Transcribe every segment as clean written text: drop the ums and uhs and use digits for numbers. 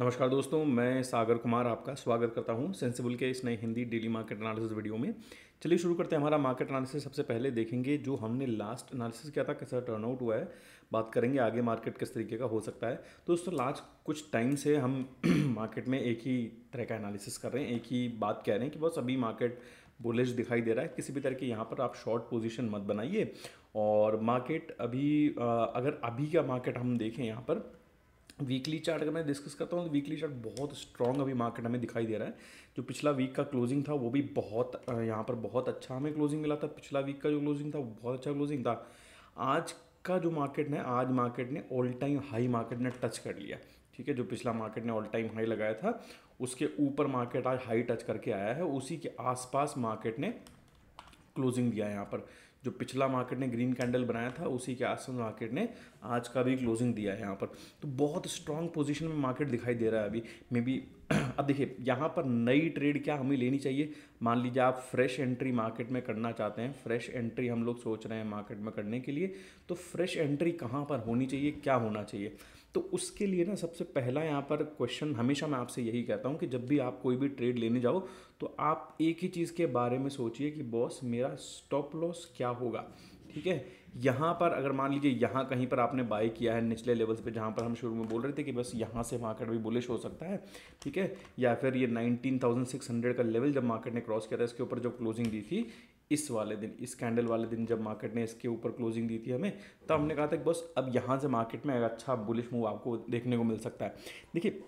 नमस्कार दोस्तों, मैं सागर कुमार आपका स्वागत करता हूं सेंसिबुल के इस नए Hindi daily market analysis video में। चलिए शुरू करते हैं हमारा मार्केट एनालिसिस। सबसे पहले देखेंगे जो हमने लास्ट एनालिसिस किया था कैसा टर्नआउट हुआ है, बात करेंगे आगे मार्केट किस तरीके का हो सकता है। तो दोस्तों लास्ट कुछ टाइम से हम मार्केट में एक ही तरह का एनालिसिस कर रहे हैं, एक ही बात कह रहे हैं कि बस अभी मार्केट बुलिश दिखाई दे रहा है, किसी भी तरह की यहाँ पर आप शॉर्ट पोजीशन मत बनाइए। और मार्केट अभी अगर अभी का मार्केट हम देखें, यहाँ पर वीकली चार्ट अगर मैं डिस्कस करता हूँ तो वीकली चार्ट बहुत स्ट्रॉन्ग अभी मार्केट हमें दिखाई दे रहा है। जो पिछला वीक का क्लोजिंग था वो भी बहुत यहाँ पर बहुत अच्छा हमें क्लोजिंग मिला था, पिछला वीक का जो क्लोजिंग था वो बहुत अच्छा क्लोजिंग था। आज का जो मार्केट है, आज मार्केट ने ऑल टाइम हाई मार्केट ने टच कर लिया, ठीक है। जो पिछला मार्केट ने ऑल टाइम हाई लगाया था उसके ऊपर मार्केट आज हाई टच करके आया है, उसी के आसपास मार्केट ने क्लोजिंग दिया है। यहाँ पर जो पिछला मार्केट ने ग्रीन कैंडल बनाया था उसी के आसपास मार्केट ने आज का भी क्लोजिंग दिया है। यहाँ पर तो बहुत स्ट्रांग पोजीशन में मार्केट दिखाई दे रहा है अभी मे बी। अब देखिए यहाँ पर नई ट्रेड क्या हमें लेनी चाहिए, मान लीजिए आप फ्रेश एंट्री मार्केट में करना चाहते हैं, फ्रेश एंट्री हम लोग सोच रहे हैं मार्केट में करने के लिए, तो फ्रेश एंट्री कहाँ पर होनी चाहिए, क्या होना चाहिए। तो उसके लिए ना सबसे पहला यहाँ पर क्वेश्चन हमेशा मैं आपसे यही कहता हूँ कि जब भी आप कोई भी ट्रेड लेने जाओ तो आप एक ही चीज़ के बारे में सोचिए कि बॉस मेरा स्टॉप लॉस क्या होगा, ठीक है। यहाँ पर अगर मान लीजिए यहाँ कहीं पर आपने बाय किया है निचले लेवल्स पे, जहाँ पर हम शुरू में बोल रहे थे कि बस यहाँ से मार्केट भी बुलिश हो सकता है, ठीक है। या फिर ये 19,600 का लेवल जब मार्केट ने क्रॉस किया था, इसके ऊपर जब क्लोजिंग दी थी इस वाले दिन, इस कैंडल वाले दिन जब मार्केट ने इसके ऊपर क्लोजिंग दी थी हमें, तब हमने कहा था कि बस अब यहाँ से मार्केट में अच्छा बुलिश मूव आपको देखने को मिल सकता है। देखिए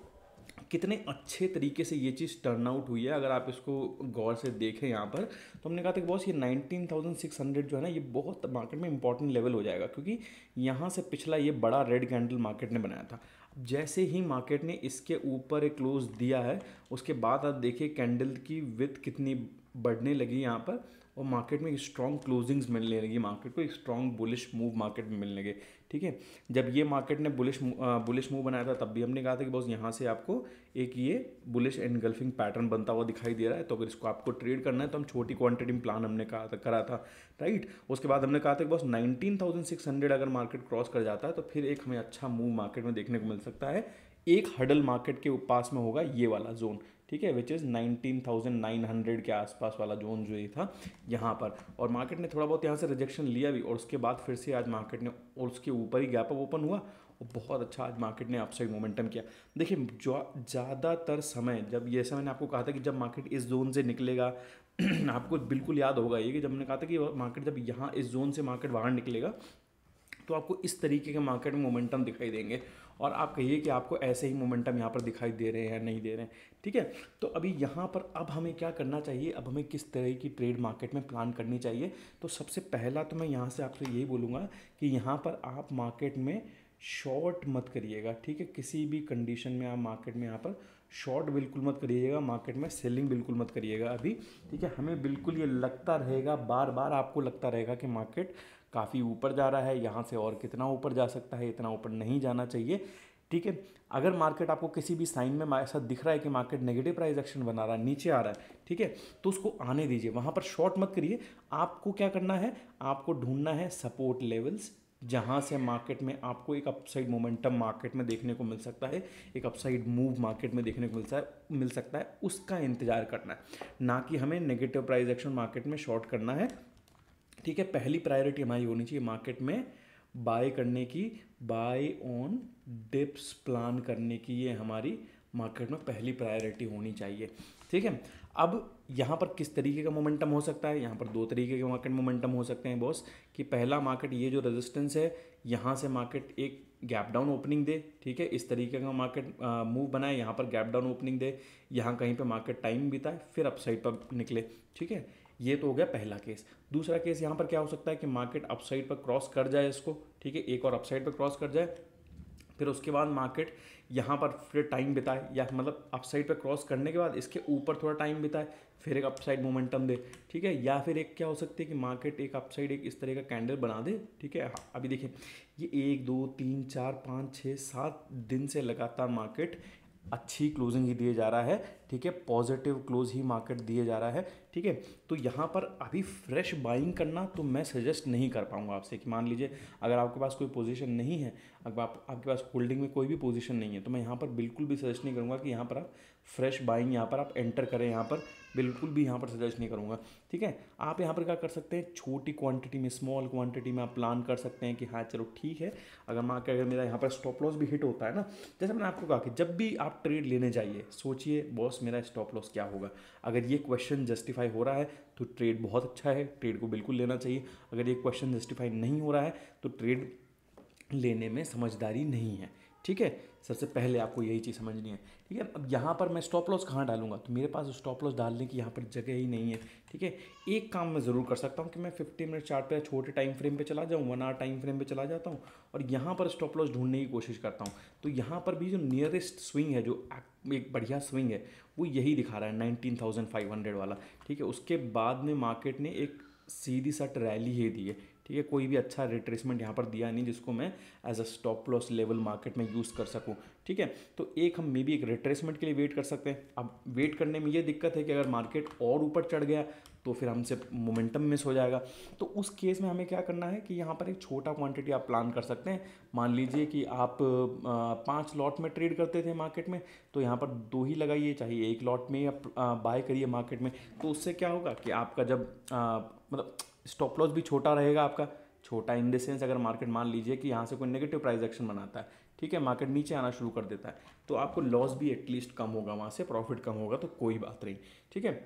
कितने अच्छे तरीके से ये चीज़ टर्न आउट हुई है, अगर आप इसको गौर से देखें यहाँ पर, तो हमने कहा था कि बॉस ये 19,600 जो है ना ये बहुत मार्केट में इंपॉर्टेंट लेवल हो जाएगा, क्योंकि यहाँ से पिछला ये बड़ा रेड कैंडल मार्केट ने बनाया था। जैसे ही मार्केट ने इसके ऊपर एक क्लोज दिया है, उसके बाद आप देखिए कैंडल की विड्थ कितनी बढ़ने लगी यहाँ पर, और मार्केट में स्ट्रॉन्ग क्लोजिंग्स मिलने लगी, मार्केट को एक स्ट्रॉन्ग बुलिश मूव मार्केट में मिलने लगे, ठीक है। जब ये मार्केट ने बुलिश मूव बनाया था तब भी हमने कहा था कि बॉस यहाँ से आपको एक ये बुलिश एनगल्फिंग पैटर्न बनता हुआ दिखाई दे रहा है, तो अगर इसको आपको ट्रेड करना है तो हम छोटी क्वांटिटी में प्लान हमने करा था, राइट। उसके बाद हमने कहा था कि बॉस 19,600 अगर मार्केट क्रॉस कर जाता है तो फिर एक हमें अच्छा मूव मार्केट में देखने को मिल सकता है। एक हडल मार्केट के पास में होगा ये वाला जोन, ठीक है, विच इज़ 19,900 के आसपास वाला जोन जो ये था यहाँ पर, और मार्केट ने थोड़ा बहुत यहाँ से रिजेक्शन लिया भी, और उसके बाद फिर से आज मार्केट ने और उसके ऊपर ही गैप अप ओपन हुआ और बहुत अच्छा आज मार्केट ने अपसाइड मोमेंटम किया। देखिए ज़्यादातर समय जब ये समय मैंने आपको कहा था कि जब मार्केट इस जोन से निकलेगा, आपको बिल्कुल याद होगा ये कि जब मैंने कहा था कि मार्केट जब यहाँ इस जोन से मार्केट बाहर निकलेगा तो आपको इस तरीके के मार्केट में मोमेंटम दिखाई देंगे, और आप कहिए कि आपको ऐसे ही मोमेंटम यहाँ पर दिखाई दे रहे हैं नहीं दे रहे हैं, ठीक है। तो अभी यहाँ पर अब हमें क्या करना चाहिए, अब हमें किस तरह की ट्रेड मार्केट में प्लान करनी चाहिए। तो सबसे पहला तो मैं यहाँ से आपसे यही बोलूँगा कि यहाँ पर आप मार्केट में शॉर्ट मत करिएगा, ठीक है। किसी भी कंडीशन में आप मार्केट में यहाँ पर शॉर्ट बिल्कुल मत करिएगा, मार्केट में सेलिंग बिल्कुल मत करिएगा अभी, ठीक है। हमें बिल्कुल ये लगता रहेगा, बार बार आपको लगता रहेगा कि मार्केट काफ़ी ऊपर जा रहा है, यहाँ से और कितना ऊपर जा सकता है, इतना ऊपर नहीं जाना चाहिए, ठीक है। अगर मार्केट आपको किसी भी साइन में ऐसा दिख रहा है कि मार्केट नेगेटिव प्राइस एक्शन बना रहा है, नीचे आ रहा है, ठीक है, तो उसको आने दीजिए, वहाँ पर शॉर्ट मत करिए। आपको क्या करना है, आपको ढूंढना है सपोर्ट लेवल्स, जहाँ से मार्केट में आपको एक अपसाइड मोमेंटम मार्केट में देखने को मिल सकता है, एक अपसाइड मूव मार्केट में देखने को मिल सकता है, उसका इंतजार करना है, ना कि हमें नेगेटिव प्राइस एक्शन मार्केट में शॉर्ट करना है, ठीक है। पहली प्रायोरिटी हमारी होनी चाहिए मार्केट में बाय करने की, बाय ऑन डिप्स प्लान करने की, ये हमारी मार्केट में पहली प्रायोरिटी होनी चाहिए, ठीक है। अब यहाँ पर किस तरीके का मोमेंटम हो सकता है, यहाँ पर दो तरीके के मार्केट मोमेंटम हो सकते हैं बॉस, कि पहला मार्केट ये जो रेजिस्टेंस है यहाँ से मार्केट एक गैप डाउन ओपनिंग दे, ठीक है, इस तरीके का मार्केट मूव बनाए, यहाँ पर गैप डाउन ओपनिंग दे, यहाँ कहीं पे मार्केट टाइम बिताए, फिर अपसाइड पर निकले, ठीक है। ये तो हो गया पहला केस। दूसरा केस यहाँ पर क्या हो सकता है कि मार्केट अपसाइड पर क्रॉस कर जाए इसको, ठीक है, एक और अपसाइड पर क्रॉस कर जाए, फिर उसके बाद मार्केट यहाँ पर फिर टाइम बिताए, या मतलब अपसाइड पर क्रॉस करने के बाद इसके ऊपर थोड़ा टाइम बिताए, फिर एक अपसाइड मोमेंटम दे, ठीक है। या फिर एक क्या हो सकती है कि मार्केट एक अपसाइड एक इस तरह का कैंडल बना दे, ठीक है। अभी देखिए ये 1 2 3 4 5 6 7 दिन से लगातार मार्केट अच्छी क्लोजिंग ही दिए जा रहा है, ठीक है, पॉजिटिव क्लोज ही मार्केट दिए जा रहा है, ठीक है। तो यहाँ पर अभी फ्रेश बाइंग करना तो मैं सजेस्ट नहीं कर पाऊँगा आपसे कि मान लीजिए अगर आपके पास कोई पोजीशन नहीं है, अगर आपके पास होल्डिंग में कोई भी पोजीशन नहीं है, तो मैं यहाँ पर बिल्कुल भी सजेस्ट नहीं करूँगा कि यहाँ पर आप फ्रेश बाइंग यहाँ पर आप एंटर करें, यहाँ पर बिल्कुल भी यहाँ पर सजेस्ट नहीं करूँगा, ठीक है। आप यहाँ पर क्या कर सकते हैं, छोटी क्वांटिटी में, स्मॉल क्वांटिटी में आप प्लान कर सकते हैं कि हाँ चलो ठीक है, अगर मान के अगर मेरा यहाँ पर स्टॉप लॉस भी हिट होता है ना, जैसे मैंने आपको कहा कि जब भी आप ट्रेड लेने जाइए सोचिए बॉस मेरा स्टॉप लॉस क्या होगा। अगर ये क्वेश्चन जस्टिफाई हो रहा है तो ट्रेड बहुत अच्छा है, ट्रेड को बिल्कुल लेना चाहिए। अगर ये क्वेश्चन जस्टिफाई नहीं हो रहा है तो ट्रेड लेने में समझदारी नहीं है, ठीक है। सबसे पहले आपको यही चीज़ समझनी है, ठीक है। अब यहाँ पर मैं स्टॉप लॉस कहाँ डालूंगा, तो मेरे पास स्टॉप लॉस डालने की यहाँ पर जगह ही नहीं है, ठीक है। एक काम मैं ज़रूर कर सकता हूँ कि मैं 50 मिनट चार्ट पे छोटे टाइम फ्रेम पे चला जाऊँ, 1 आवर टाइम फ्रेम पे चला जाता हूँ और यहाँ पर स्टॉप लॉस ढूंढने की कोशिश करता हूँ। तो यहाँ पर भी जो नियरेस्ट स्विंग है, जो एक बढ़िया स्विंग है, वो यही दिखा रहा है 19,500 वाला, ठीक है। उसके बाद में मार्केट ने एक सीधी सट रैली ही दी है, ठीक है। कोई भी अच्छा रिट्रेसमेंट यहाँ पर दिया नहीं जिसको मैं as a stop loss level market में यूज़ कर सकूँ, ठीक है। तो एक हम मे बी एक रिट्रेसमेंट के लिए वेट कर सकते हैं। अब वेट करने में ये दिक्कत है कि अगर मार्केट और ऊपर चढ़ गया तो फिर हमसे मोमेंटम मिस हो जाएगा। तो उस केस में हमें क्या करना है कि यहाँ पर एक छोटा क्वांटिटी आप प्लान कर सकते हैं। मान लीजिए कि आप 5 लॉट में ट्रेड करते थे मार्केट में, तो यहाँ पर 2 ही लगाइए, चाहिए एक लॉट में आप बाय करिए मार्केट में। तो उससे क्या होगा कि आपका जब मतलब स्टॉप लॉस भी छोटा रहेगा, आपका छोटा इन द सेंस अगर मार्केट मान लीजिए कि यहाँ से कोई नेगेटिव प्राइस एक्शन बनाता है, ठीक है, मार्केट नीचे आना शुरू कर देता है, तो आपको लॉस भी एटलीस्ट कम होगा, वहाँ से प्रॉफिट कम होगा, तो कोई बात नहीं, ठीक है।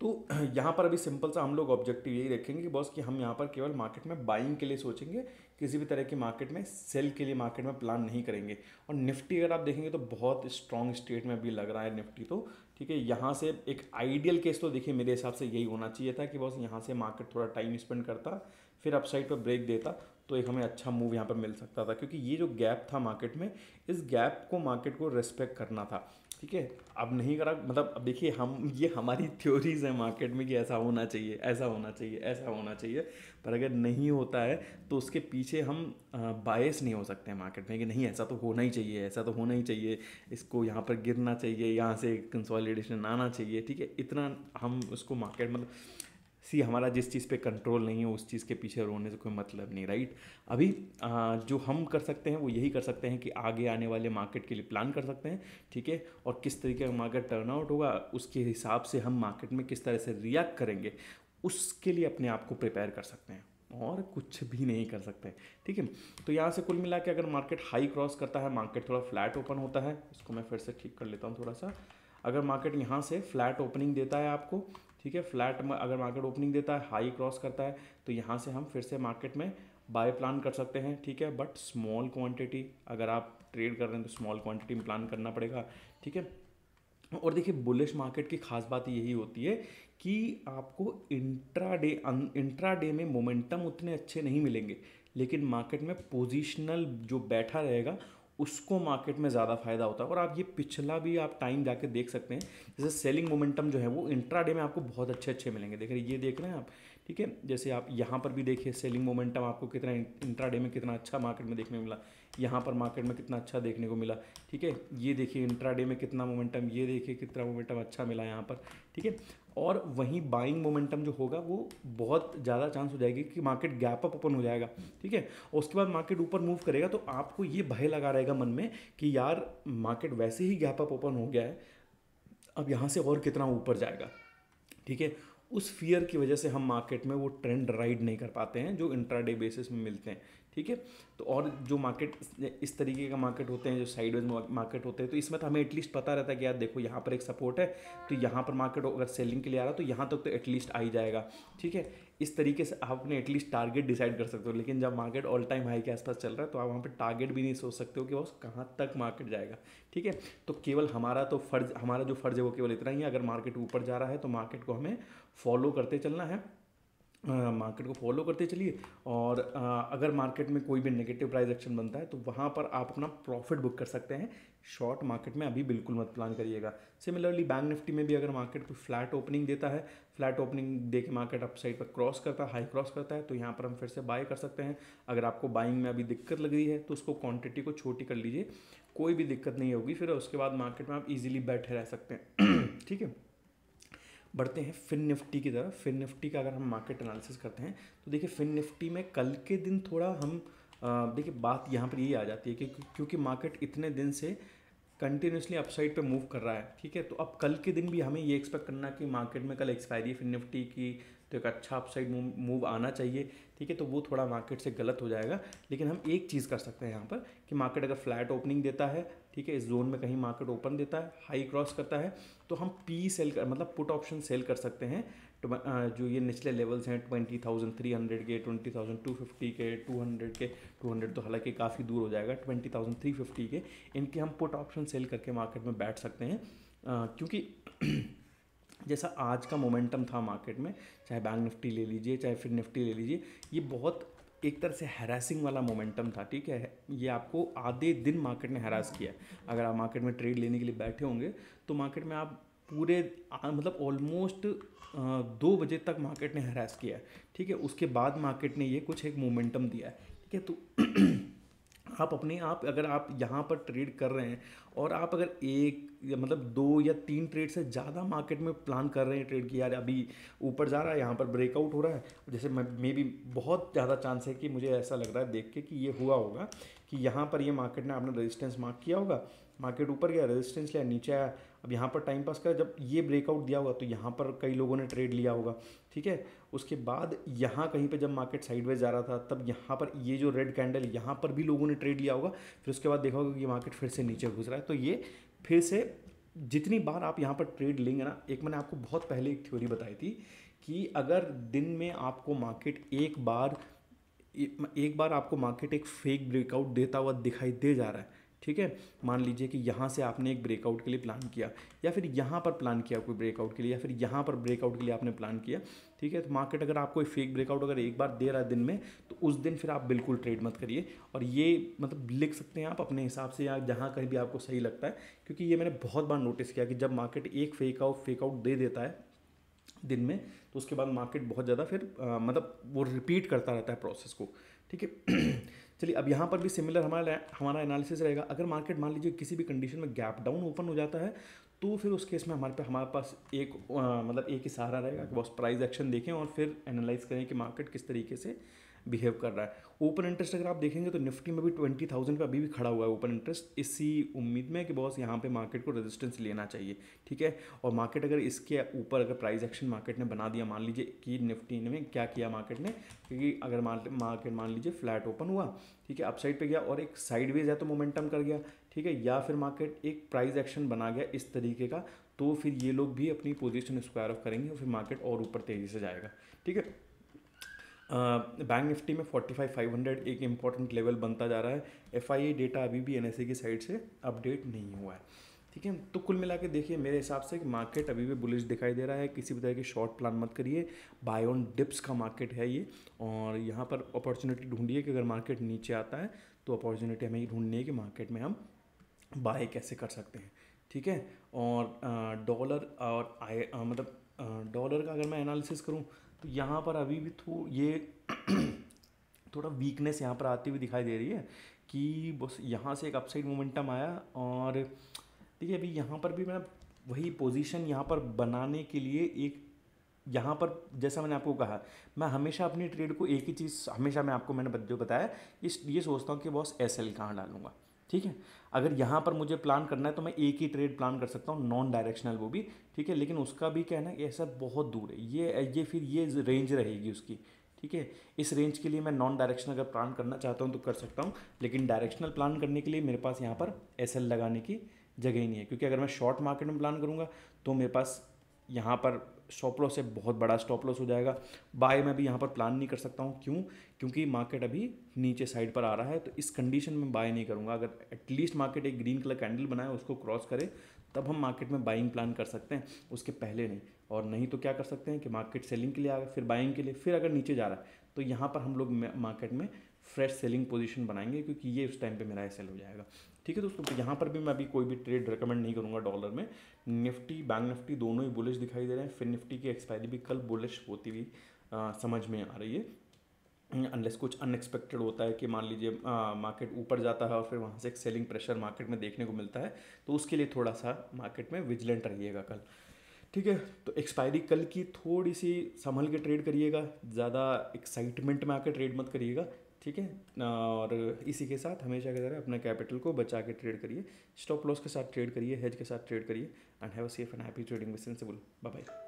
तो यहाँ पर अभी सिंपल सा हम लोग ऑब्जेक्टिव यही रखेंगे कि बॉस कि हम यहाँ पर केवल मार्केट में बाइंग के लिए सोचेंगे, किसी भी तरह के मार्केट में सेल के लिए मार्केट में प्लान नहीं करेंगे। और निफ्टी अगर आप देखेंगे तो बहुत स्ट्रॉन्ग स्टेट में भी लग रहा है निफ्टी, तो ठीक है। यहाँ से एक आइडियल केस तो देखिए मेरे हिसाब से यही होना चाहिए था कि बॉस यहाँ से मार्केट थोड़ा टाइम स्पेंड करता, फिर अपसाइड पर ब्रेक देता, तो एक हमें अच्छा मूव यहाँ पर मिल सकता था, क्योंकि ये जो गैप था मार्केट में, इस गैप को मार्केट को रेस्पेक्ट करना था, ठीक है। अब नहीं करा, मतलब अब देखिए हम, ये हमारी थ्योरीज है मार्केट में कि ऐसा होना चाहिए, ऐसा होना चाहिए, ऐसा होना चाहिए, पर अगर नहीं होता है तो उसके पीछे हम बायस नहीं हो सकते हैं मार्केट में कि नहीं ऐसा तो होना ही चाहिए, ऐसा तो होना ही चाहिए, इसको यहाँ पर गिरना चाहिए, यहाँ से कंसोलिडेशन आना चाहिए, ठीक है। इतना हम उसको मार्केट मतलब सी, हमारा जिस चीज़ पे कंट्रोल नहीं है उस चीज़ के पीछे रोने से कोई मतलब नहीं, राइट। अभी जो हम कर सकते हैं वो यही कर सकते हैं कि आगे आने वाले मार्केट के लिए प्लान कर सकते हैं, ठीक है। और किस तरीके का मार्केट टर्नआउट होगा उसके हिसाब से हम मार्केट में किस तरह से रिएक्ट करेंगे उसके लिए अपने आप को प्रिपेयर कर सकते हैं, और कुछ भी नहीं कर सकते, ठीक है। तो यहाँ से कुल मिला के अगर मार्केट हाई क्रॉस करता है, मार्केट थोड़ा फ्लैट ओपन होता है, इसको मैं फिर से ठीक कर लेता हूँ थोड़ा सा। अगर मार्केट यहाँ से फ्लैट ओपनिंग देता है आपको, ठीक है, फ्लैट में अगर मार्केट ओपनिंग देता है, हाई क्रॉस करता है, तो यहाँ से हम फिर से मार्केट में बाय प्लान कर सकते हैं, ठीक है। बट स्मॉल क्वांटिटी अगर आप ट्रेड कर रहे हैं तो स्मॉल क्वांटिटी में प्लान करना पड़ेगा, ठीक है। और देखिए बुलिश मार्केट की खास बात यही होती है कि आपको इंट्राडे में मोमेंटम उतने अच्छे नहीं मिलेंगे, लेकिन मार्केट में पोजिशनल जो बैठा रहेगा उसको मार्केट में ज़्यादा फायदा होता है। और आप ये पिछला भी आप टाइम जाके देख सकते हैं, जैसे सेलिंग मोमेंटम जो है वो इंट्राडे में आपको बहुत अच्छे अच्छे मिलेंगे। देख रहे ये देख रहे हैं आप, ठीक है। जैसे आप यहाँ पर भी देखिए सेलिंग मोमेंटम आपको कितना इंट्राडे में कितना अच्छा मार्केट में देखने को मिला, यहाँ पर मार्केट में कितना अच्छा देखने को मिला, ठीक है। ये देखिए इंट्राडे में कितना मोमेंटम, ये देखिए कितना मोमेंटम अच्छा मिला यहाँ पर, ठीक है। और वहीं बाइंग मोमेंटम जो होगा वो बहुत ज़्यादा चांस हो जाएगी कि मार्केट गैप अप ओपन हो जाएगा, ठीक है। और उसके बाद मार्केट ऊपर मूव करेगा, तो आपको ये भय लगा रहेगा मन में कि यार मार्केट वैसे ही गैप अप ओपन हो गया है, अब यहाँ से और कितना ऊपर जाएगा, ठीक है। उस फियर की वजह से हम मार्केट में वो ट्रेंड राइड नहीं कर पाते हैं जो इंट्राडे बेसिस में मिलते हैं, ठीक है। तो और जो मार्केट इस तरीके का मार्केट होते हैं, जो साइडवेज मार्केट होते हैं, तो इसमें तो हमें एटलीस्ट पता रहता है कि यार देखो यहाँ पर एक सपोर्ट है, तो यहाँ पर मार्केट अगर सेलिंग के लिए आ रहा है तो यहाँ तक तो एटलीस्ट आ ही जाएगा, ठीक है। इस तरीके से आप अपने एटलीस्ट टारगेट डिसाइड कर सकते हो। लेकिन जब मार्केट ऑल टाइम हाई के आसपास चल रहा है तो आप वहाँ पर टारगेट भी नहीं सोच सकते हो कि बॉस कहाँ तक मार्केट जाएगा, ठीक है। तो केवल हमारा जो फर्ज है वो केवल इतना ही है, अगर मार्केट ऊपर जा रहा है तो मार्केट को हमें फॉलो करते चलना है, मार्केट को फॉलो करते चलिए। और अगर मार्केट में कोई भी नेगेटिव प्राइस एक्शन बनता है तो वहाँ पर आप अपना प्रॉफिट बुक कर सकते हैं। शॉर्ट मार्केट में अभी बिल्कुल मत प्लान करिएगा। सिमिलरली बैंक निफ्टी में भी अगर मार्केट को फ्लैट ओपनिंग देता है, फ्लैट ओपनिंग दे के मार्केट अपसाइड पर क्रॉस करता है, हाई क्रॉस करता है, तो यहाँ पर हम फिर से बाय कर सकते हैं। अगर आपको बाइंग में अभी दिक्कत लग रही है तो उसको क्वान्टिटी को छोटी कर लीजिए, कोई भी दिक्कत नहीं होगी। फिर उसके बाद मार्केट में आप ईजिली बैठे रह सकते हैं, ठीक है। बढ़ते हैं फिन निफ्टी की तरफ। फिन निफ्टी का अगर हम मार्केट एनालिसिस करते हैं तो देखिए फिन निफ्टी में कल के दिन थोड़ा हम देखिए बात यहाँ पर ये आ जाती है कि क्योंकि मार्केट इतने दिन से कंटिन्यूसली अपसाइड पे मूव कर रहा है, ठीक है। तो अब कल के दिन भी हमें ये एक्सपेक्ट करना कि मार्केट में कल एक्सपायरी है फिन निफ्टी की, तो एक अच्छा अपसाइड मूव आना चाहिए, ठीक है। तो वो थोड़ा मार्केट से गलत हो जाएगा, लेकिन हम एक चीज़ कर सकते हैं यहाँ पर कि मार्केट अगर फ्लैट ओपनिंग देता है, ठीक है, इस जोन में कहीं मार्केट ओपन देता है, हाई क्रॉस करता है, तो हम पी सेल कर मतलब पुट ऑप्शन सेल कर सकते हैं। तो जो ये निचले लेवल्स हैं 20,300 के, 20,250 के, 200 तो हालांकि काफ़ी दूर हो जाएगा, 20,350 के, इनके हम पुट ऑप्शन सेल करके मार्केट में बैठ सकते हैं। क्योंकि जैसा आज का मोमेंटम था मार्केट में, चाहे बैंक निफ्टी ले लीजिए, चाहे फिन निफ्टी ले लीजिए, ये बहुत एक तरह से हैरासिंग वाला मोमेंटम था, ठीक है। ये आपको आधे दिन मार्केट ने हैरास किया। अगर आप मार्केट में ट्रेड लेने के लिए बैठे होंगे तो मार्केट में आप पूरे मतलब ऑलमोस्ट 2 बजे तक मार्केट ने हैरास किया, ठीक है। उसके बाद मार्केट ने ये कुछ एक मोमेंटम दिया है, ठीक है। तो आप अपने आप अगर आप यहाँ पर ट्रेड कर रहे हैं और आप अगर एक मतलब 2 या 3 ट्रेड से ज़्यादा मार्केट में प्लान कर रहे हैं ट्रेड की, यार अभी ऊपर जा रहा है, यहाँ पर ब्रेकआउट हो रहा है, जैसे मे भी बहुत ज़्यादा चांस है कि मुझे ऐसा लग रहा है देख के कि ये हुआ होगा कि यहाँ पर ये मार्केट ने अपना रेजिस्टेंस मार्क किया होगा, मार्केट ऊपर गया, रेजिस्टेंस लिया, नीचे आया, अब यहाँ पर टाइम पास करा, जब ये ब्रेकआउट दिया होगा तो यहाँ पर कई लोगों ने ट्रेड लिया होगा, ठीक है। उसके बाद यहाँ कहीं पे जब मार्केट साइडवेज जा रहा था तब यहाँ पर ये जो रेड कैंडल यहाँ पर भी लोगों ने ट्रेड लिया होगा, फिर उसके बाद देखा होगा कि ये मार्केट फिर से नीचे घुस रहा है। तो ये फिर से जितनी बार आप यहाँ पर ट्रेड लेंगे ना, एक मैंने आपको बहुत पहले एक थ्योरी बताई थी कि अगर दिन में आपको मार्केट एक बार आपको मार्केट एक फेक ब्रेकआउट देता हुआ दिखाई दे जा रहा है, ठीक है, मान लीजिए कि यहाँ से आपने एक ब्रेकआउट के लिए प्लान किया या फिर यहाँ पर प्लान किया कोई ब्रेकआउट के लिए या फिर यहाँ पर ब्रेकआउट के लिए आपने प्लान किया, ठीक है। तो मार्केट अगर आपको फेक ब्रेकआउट अगर एक बार दे रहा है दिन में, तो उस दिन फिर आप बिल्कुल ट्रेड मत करिए। और ये मतलब लिख सकते हैं आप अपने हिसाब से या जहाँ कहीं भी आपको सही लगता है, क्योंकि ये मैंने बहुत बार नोटिस किया कि जब मार्केट एक फेकआउट दे देता है दिन में, तो उसके बाद मार्केट बहुत ज़्यादा फिर मतलब वो रिपीट करता रहता है प्रोसेस को, ठीक है। चलिए अब यहाँ पर भी सिमिलर हमारा एनालिसिस रहेगा। अगर मार्केट मान लीजिए किसी भी कंडीशन में गैप डाउन ओपन हो जाता है तो फिर उस केस में हमारे पास एक मतलब एक ही सहारा रहेगा कि बस प्राइस एक्शन देखें और फिर एनालाइज करें कि मार्केट किस तरीके से बिहेव कर रहा है। ओपन इंटरेस्ट अगर आप देखेंगे तो निफ्टी में भी 20,000 पर अभी भी खड़ा हुआ है ओपन इंटरेस्ट, इसी उम्मीद में कि बॉस यहाँ पे मार्केट को रेजिस्टेंस लेना चाहिए, ठीक है। और मार्केट अगर इसके ऊपर अगर प्राइस एक्शन मार्केट ने बना दिया, मान लीजिए कि निफ्टी ने क्या किया मार्केट ने, क्योंकि अगर मार्केट मान लीजिए फ्लैट ओपन हुआ, ठीक है, अपसाइड पे गया और एक साइडवेज है तो मोमेंटम कर गया, ठीक है, या फिर मार्केट एक प्राइस एक्शन बना गया इस तरीके का, तो फिर ये लोग भी अपनी पोजीशन स्क्वायर ऑफ करेंगे और फिर मार्केट और ऊपर तेज़ी से जाएगा, ठीक है। बैंक निफ्टी में 45,500 एक इम्पॉर्टेंट लेवल बनता जा रहा है। FII डेटा अभी भी NSE की साइड से अपडेट नहीं हुआ है, ठीक है। तो कुल मिला के देखिए मेरे हिसाब से कि मार्केट अभी भी बुलिश दिखाई दे रहा है, किसी भी तरह के शॉर्ट प्लान मत करिए, बाय ऑन डिप्स का मार्केट है ये, और यहाँ पर अपॉर्चुनिटी ढूंढिए कि अगर मार्केट नीचे आता है तो अपॉर्चुनिटी हमें ढूंढनी है कि मार्केट में हम बाय कैसे कर सकते हैं, ठीक है। और डॉलर और मतलब डॉलर का अगर मैं एनालिसिस करूँ तो यहाँ पर अभी भी थोड़ा वीकनेस यहाँ पर आती हुई दिखाई दे रही है कि बस यहाँ से एक अपसाइड मोमेंटम आया और ठीक है, अभी यहाँ पर भी मैं वही पोजीशन यहाँ पर बनाने के लिए एक यहाँ पर जैसा मैंने आपको कहा, मैं हमेशा अपनी ट्रेड को एक ही चीज़ हमेशा मैंने बताया ये सोचता हूँ कि बॉस SL कहाँ डालूँगा, ठीक है। अगर यहाँ पर मुझे प्लान करना है तो मैं एक ही ट्रेड प्लान कर सकता हूँ, नॉन डायरेक्शनल वो भी, ठीक है। लेकिन उसका भी कहना है कि ऐसा बहुत दूर है, ये फिर ये रेंज रहेगी उसकी, ठीक है। इस रेंज के लिए मैं नॉन डायरेक्शनल अगर प्लान करना चाहता हूँ तो कर सकता हूँ, लेकिन डायरेक्शनल प्लान करने के लिए मेरे पास यहाँ पर SL लगाने की जगह ही नहीं है, क्योंकि अगर मैं शॉर्ट मार्केट में प्लान करूँगा तो मेरे पास यहाँ पर स्टॉप लॉस से बहुत बड़ा स्टॉप लॉस हो जाएगा। बाय में भी यहाँ पर प्लान नहीं कर सकता हूँ, क्योंकि मार्केट अभी नीचे साइड पर आ रहा है, तो इस कंडीशन में बाय नहीं करूँगा। अगर एटलीस्ट मार्केट एक ग्रीन कलर कैंडल बनाए, उसको क्रॉस करे, तब हम मार्केट में बाइंग प्लान कर सकते हैं, उसके पहले नहीं। और नहीं तो क्या कर सकते हैं कि मार्केट सेलिंग के लिए आ गए, फिर बाइंग के लिए, फिर अगर नीचे जा रहा है तो यहाँ पर हम लोग मार्केट में फ्रेश सेलिंग पोजीशन बनाएंगे, क्योंकि ये उस टाइम पे मेरा SL हो जाएगा, ठीक है दोस्तों। तो यहाँ पर भी मैं अभी कोई भी ट्रेड रिकमेंड नहीं करूँगा डॉलर में। निफ्टी बैंक निफ्टी दोनों ही बुलिश दिखाई दे रहे हैं, फिर निफ्टी की एक्सपायरी भी कल बुलिश होती हुई समझ में आ रही है, अनलेस कुछ अनएक्सपेक्टेड होता है कि मान लीजिए मार्केट ऊपर जाता है और फिर वहाँ से एक सेलिंग प्रेशर मार्केट में देखने को मिलता है, तो उसके लिए थोड़ा सा मार्केट में विजिलेंट रहिएगा कल, ठीक है। तो एक्सपायरी कल की थोड़ी सी संभल के ट्रेड करिएगा, ज़्यादा एक्साइटमेंट में आकर ट्रेड मत करिएगा, ठीक है। और इसी के साथ हमेशा की तरह अपने कैपिटल को बचा के ट्रेड करिए, स्टॉप लॉस के साथ ट्रेड करिए, हेज के साथ ट्रेड करिए and have a safe and happy trading with Sensibull. Bye bye.